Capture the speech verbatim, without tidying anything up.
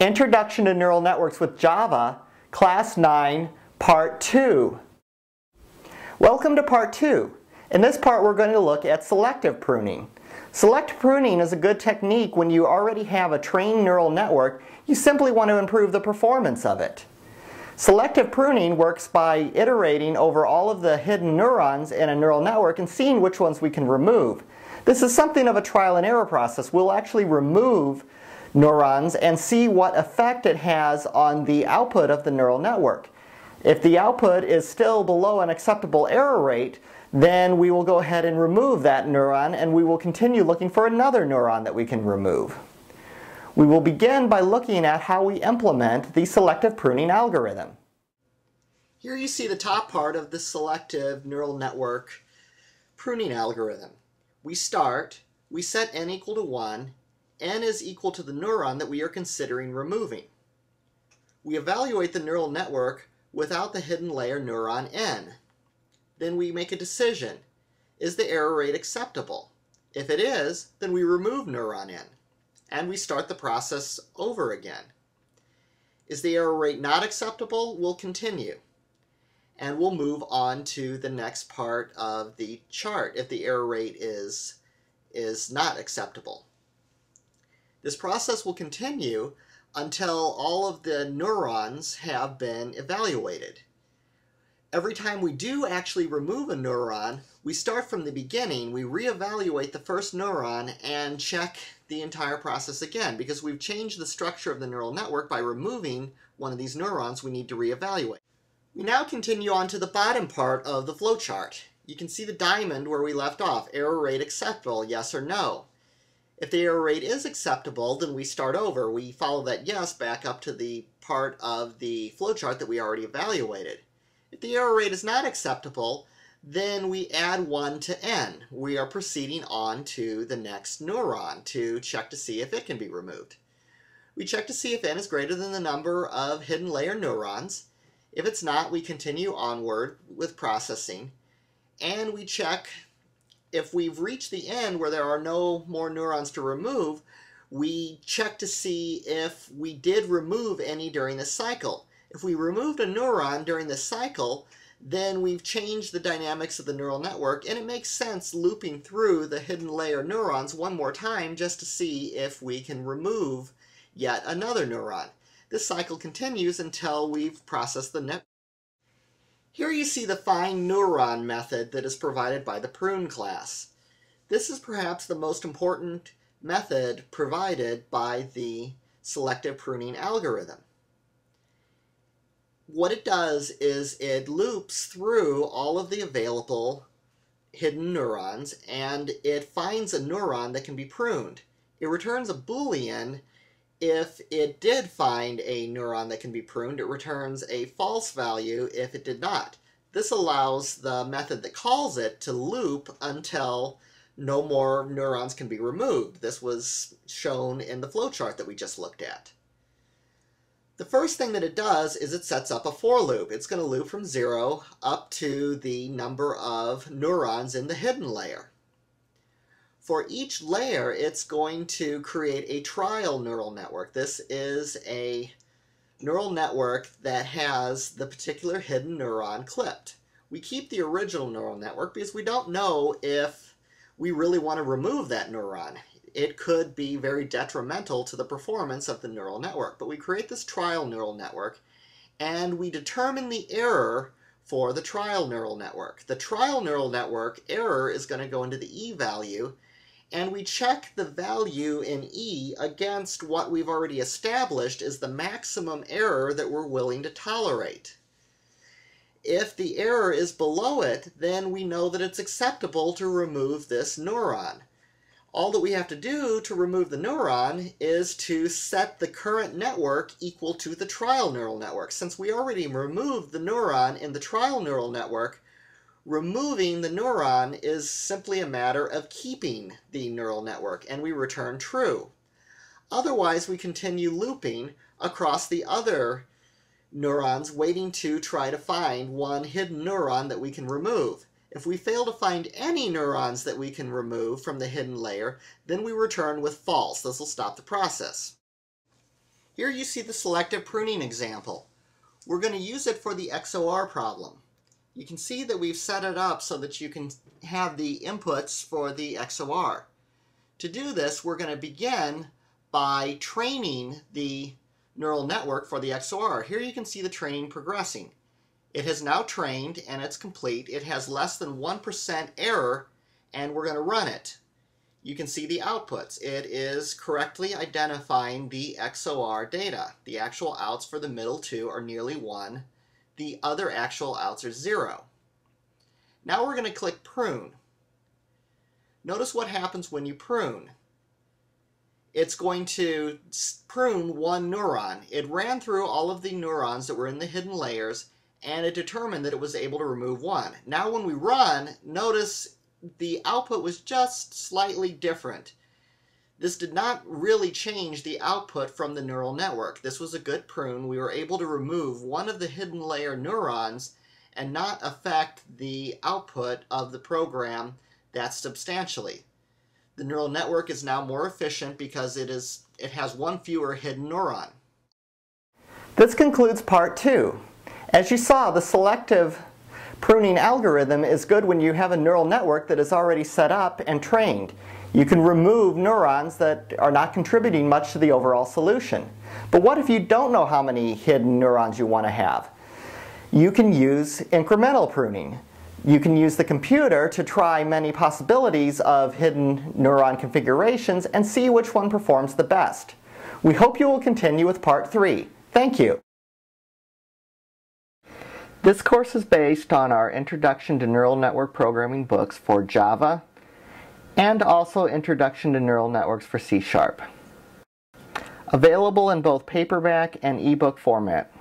Introduction to Neural Networks with Java, Class nine, Part two. Welcome to Part two. In this part, we're going to look at selective pruning. Selective pruning is a good technique when you already have a trained neural network. You simply want to improve the performance of it. Selective pruning works by iterating over all of the hidden neurons in a neural network and seeing which ones we can remove. This is something of a trial and error process. We'll actually remove neurons and see what effect it has on the output of the neural network. If the output is still below an acceptable error rate, then we will go ahead and remove that neuron, and we will continue looking for another neuron that we can remove. We will begin by looking at how we implement the selective pruning algorithm. Here you see the top part of the selective neural network pruning algorithm. We start, we set n equal to one, n is equal to the neuron that we are considering removing. We evaluate the neural network without the hidden layer neuron n. Then we make a decision. Is the error rate acceptable? If it is, then we remove neuron n. And we start the process over again. Is the error rate not acceptable? We'll continue. And we'll move on to the next part of the chart if the error rate is, is not acceptable. This process will continue until all of the neurons have been evaluated. Every time we do actually remove a neuron, we start from the beginning, we reevaluate the first neuron and check the entire process again. Because we've changed the structure of the neural network by removing one of these neurons, we need to reevaluate. We now continue on to the bottom part of the flowchart. You can see the diamond where we left off. Error rate acceptable, yes or no. If the error rate is acceptable, then we start over. We follow that yes back up to the part of the flowchart that we already evaluated. If the error rate is not acceptable, then we add one to n. We are proceeding on to the next neuron to check to see if it can be removed. We check to see if n is greater than the number of hidden layer neurons. If it's not, we continue onward with processing, and we check if we've reached the end where there are no more neurons to remove. We check to see if we did remove any during the cycle. If we removed a neuron during the cycle, then we've changed the dynamics of the neural network, and it makes sense looping through the hidden layer neurons one more time just to see if we can remove yet another neuron. This cycle continues until we've processed the network. Here you see the find neuron method that is provided by the prune class. This is perhaps the most important method provided by the selective pruning algorithm. What it does is it loops through all of the available hidden neurons, and it finds a neuron that can be pruned. It returns a Boolean. If it did find a neuron that can be pruned, it returns a false value if it did not. This allows the method that calls it to loop until no more neurons can be removed. This was shown in the flowchart that we just looked at. The first thing that it does is it sets up a for loop. It's going to loop from zero up to the number of neurons in the hidden layer. For each layer, it's going to create a trial neural network. This is a neural network that has the particular hidden neuron clipped. We keep the original neural network because we don't know if we really want to remove that neuron. It could be very detrimental to the performance of the neural network. But we create this trial neural network, and we determine the error for the trial neural network. The trial neural network error is going to go into the E value, and we check the value in E against what we've already established is the maximum error that we're willing to tolerate. If the error is below it, then we know that it's acceptable to remove this neuron. All that we have to do to remove the neuron is to set the current network equal to the trial neural network. Since we already removed the neuron in the trial neural network, removing the neuron is simply a matter of keeping the neural network, and we return true. Otherwise, we continue looping across the other neurons, waiting to try to find one hidden neuron that we can remove. If we fail to find any neurons that we can remove from the hidden layer, then we return with false. This will stop the process. Here you see the selective pruning example. We're going to use it for the X O R problem. You can see that we've set it up so that you can have the inputs for the X O R. To do this, we're going to begin by training the neural network for the X O R. Here you can see the training progressing. It has now trained and it's complete. It has less than one percent error, and we're going to run it. You can see the outputs. It is correctly identifying the X O R data. The actual outs for the middle two are nearly one. The other actual outs are zero. Now we're going to click prune. Notice what happens when you prune. It's going to prune one neuron. It ran through all of the neurons that were in the hidden layers, and it determined that it was able to remove one. Now when we run, notice the output was just slightly different. This did not really change the output from the neural network. This was a good prune. We were able to remove one of the hidden layer neurons and not affect the output of the program that substantially. The neural network is now more efficient because it is it has one fewer hidden neuron. This concludes part two. As you saw, the selective pruning algorithm is good when you have a neural network that is already set up and trained. You can remove neurons that are not contributing much to the overall solution. But what if you don't know how many hidden neurons you want to have? You can use incremental pruning. You can use the computer to try many possibilities of hidden neuron configurations and see which one performs the best. We hope you will continue with part three. Thank you. This course is based on our Introduction to Neural Network Programming books for Java, and also Introduction to Neural Networks for C sharp. Available in both paperback and ebook format.